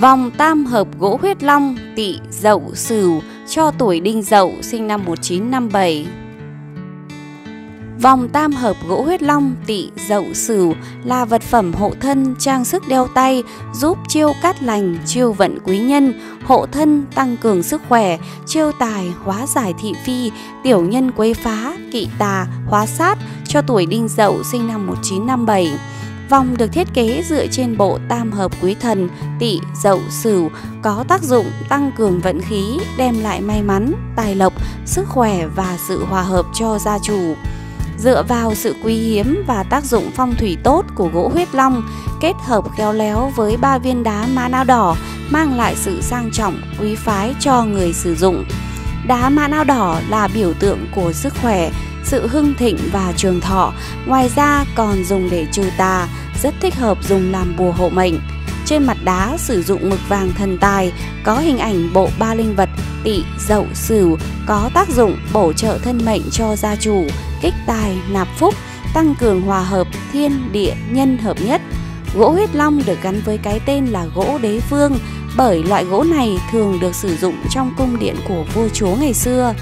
Vòng tam hợp gỗ huyết long tỵ dậu sửu cho tuổi Đinh Dậu sinh năm 1957. Vòng tam hợp gỗ huyết long tỵ dậu sửu là vật phẩm hộ thân, trang sức đeo tay, giúp chiêu cát lành, chiêu vận quý nhân, hộ thân tăng cường sức khỏe, chiêu tài hóa giải thị phi, tiểu nhân quấy phá, kỵ tà, hóa sát cho tuổi Đinh Dậu sinh năm 1957. Vòng được thiết kế dựa trên bộ tam hợp quý thần tỵ dậu sửu, có tác dụng tăng cường vận khí, đem lại may mắn, tài lộc, sức khỏe và sự hòa hợp cho gia chủ. Dựa vào sự quý hiếm và tác dụng phong thủy tốt của gỗ huyết long, kết hợp khéo léo với 3 viên đá mã não đỏ, mang lại sự sang trọng, quý phái cho người sử dụng. Đá mã não đỏ là biểu tượng của sức khỏe, sự hưng thịnh và trường thọ, ngoài ra còn dùng để trừ tà, rất thích hợp dùng làm bùa hộ mệnh. Trên mặt đá sử dụng mực vàng thần tài, có hình ảnh bộ ba linh vật tỵ dậu sửu, có tác dụng bổ trợ thân mệnh cho gia chủ, kích tài nạp phúc, tăng cường hòa hợp thiên địa nhân hợp nhất. Gỗ huyết long được gắn với cái tên là gỗ đế vương bởi loại gỗ này thường được sử dụng trong cung điện của vua chúa ngày xưa.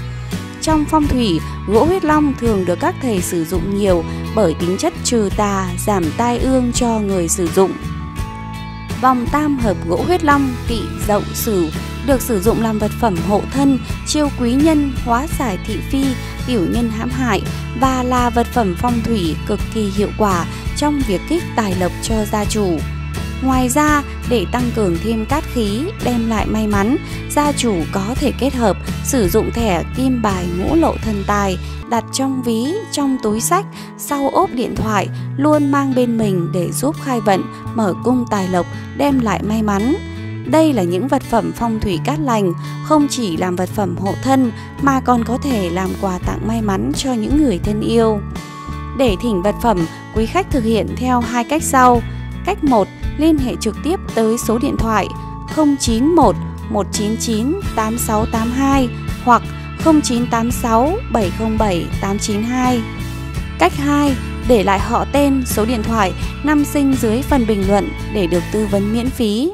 Trong phong thủy, gỗ huyết long thường được các thầy sử dụng nhiều bởi tính chất trừ tà, giảm tai ương cho người sử dụng. Vòng tam hợp gỗ huyết long tỵ dậu sửu được sử dụng làm vật phẩm hộ thân, chiêu quý nhân, hóa giải thị phi, tiểu nhân hãm hại và là vật phẩm phong thủy cực kỳ hiệu quả trong việc kích tài lộc cho gia chủ. Ngoài ra, để tăng cường thêm cát khí, đem lại may mắn, gia chủ có thể kết hợp sử dụng thẻ kim bài ngũ lộ thần tài, đặt trong ví, trong túi sách, sau ốp điện thoại, luôn mang bên mình để giúp khai vận, mở cung tài lộc, đem lại may mắn. Đây là những vật phẩm phong thủy cát lành, không chỉ làm vật phẩm hộ thân mà còn có thể làm quà tặng may mắn cho những người thân yêu. Để thỉnh vật phẩm, quý khách thực hiện theo hai cách sau. Cách 1. Liên hệ trực tiếp tới số điện thoại 091 199 8682 hoặc 0986 707 892. Cách 2. Để lại họ tên, số điện thoại, năm sinh dưới phần bình luận để được tư vấn miễn phí.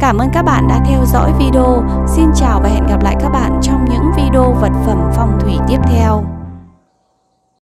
Cảm ơn các bạn đã theo dõi video. Xin chào và hẹn gặp lại các bạn trong những video vật phẩm phong thủy tiếp theo.